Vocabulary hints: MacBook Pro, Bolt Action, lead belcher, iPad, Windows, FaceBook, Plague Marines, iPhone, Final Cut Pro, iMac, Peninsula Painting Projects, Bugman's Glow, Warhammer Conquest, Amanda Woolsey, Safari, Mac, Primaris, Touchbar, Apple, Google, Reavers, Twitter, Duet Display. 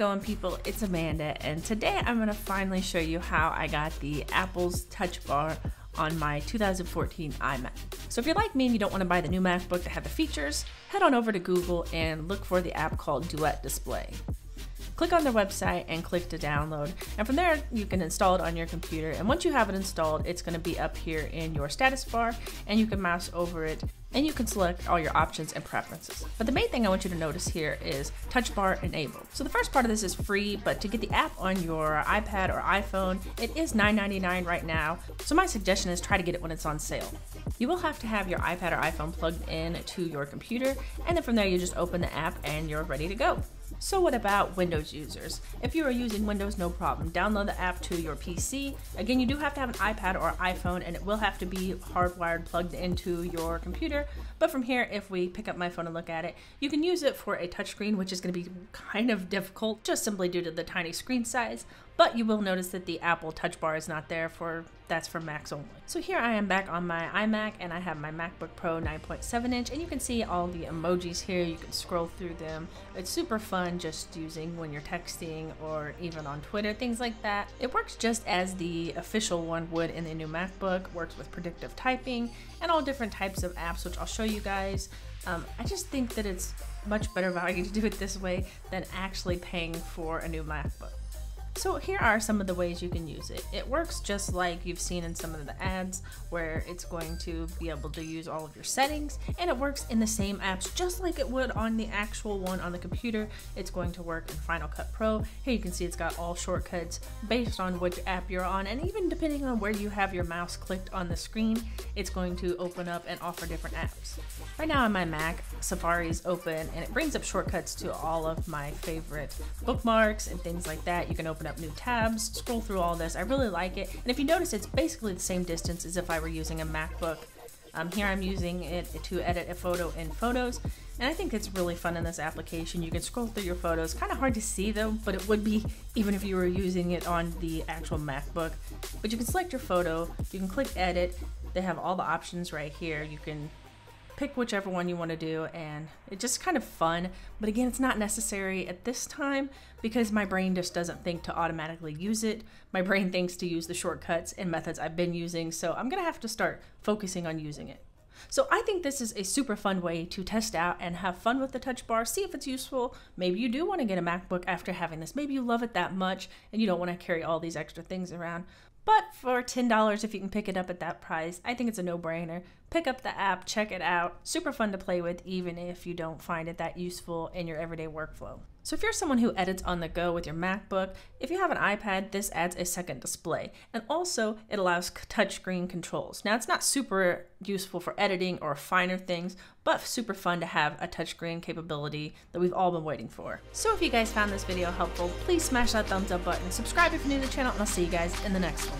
going, people? It's Amanda, and today I'm gonna finally show you how I got the Apple's Touch Bar on my 2014 iMac. So if you're like me and you don't want to buy the new MacBook to have the features, head on over to Google and look for the app called Duet Display. Click on their website and click to download, and from there you can install it on your computer. And once you have it installed, it's going to be up here in your status bar, and you can mouse over it and you can select all your options and preferences. But the main thing I want you to notice here is Touch Bar enabled. So the first part of this is free, but to get the app on your iPad or iPhone, it is $9.99 right now. So my suggestion is try to get it when it's on sale. You will have to have your iPad or iPhone plugged in to your computer, and then from there you just open the app and you're ready to go. So what about Windows users? If you are using Windows, no problem. Download the app to your PC. Again, you do have to have an iPad or iPhone, and it will have to be hardwired, plugged into your computer. But from here, if we pick up my phone and look at it, you can use it for a touchscreen, which is going to be kind of difficult just simply due to the tiny screen size. But you will notice that the Apple Touch Bar is not there, for that's for Macs only. So here I am back on my iMac, and I have my MacBook Pro 9.7 inch, and you can see all the emojis here. You can scroll through them. It's super fun just using when you're texting or even on Twitter, things like that. It works just as the official one would in the new MacBook, works with predictive typing and all different types of apps, which I'll show you guys. I just think that it's much better value to do it this way than actually paying for a new MacBook. So here are some of the ways you can use it. It works just like you've seen in some of the ads, where it's going to be able to use all of your settings, and it works in the same apps just like it would on the actual one on the computer. It's going to work in Final Cut Pro. Here you can see it's got all shortcuts based on which app you're on, and even depending on where you have your mouse clicked on the screen, it's going to open up and offer different apps. Right now on my Mac, Safari is open, and it brings up shortcuts to all of my favorite bookmarks and things like that. You can open up new tabs, scroll through all this. I really like it, and if you notice, it's basically the same distance as if I were using a MacBook. Here I'm using it to edit a photo in Photos, and I think it's really fun in this application. You can scroll through your photos. Kind of hard to see though, but it would be even if you were using it on the actual MacBook. But you can select your photo, you can click edit. They have all the options right here. You can pick whichever one you want to do, and it's just kind of fun. But again, it's not necessary at this time because my brain just doesn't think to automatically use it. My brain thinks to use the shortcuts and methods I've been using, so I'm gonna have to start focusing on using it. So I think this is a super fun way to test out and have fun with the Touch Bar, see if it's useful. Maybe you do want to get a MacBook after having this. Maybe you love it that much and you don't want to carry all these extra things around. But for $10, if you can pick it up at that price, I think it's a no-brainer. Pick up the app, check it out. Super fun to play with, even if you don't find it that useful in your everyday workflow. So if you're someone who edits on the go with your MacBook, if you have an iPad, this adds a second display. And also, it allows touchscreen controls. Now, it's not super useful for editing or finer things, but super fun to have a touchscreen capability that we've all been waiting for. So if you guys found this video helpful, please smash that thumbs up button, subscribe if you're new to the channel, and I'll see you guys in the next one.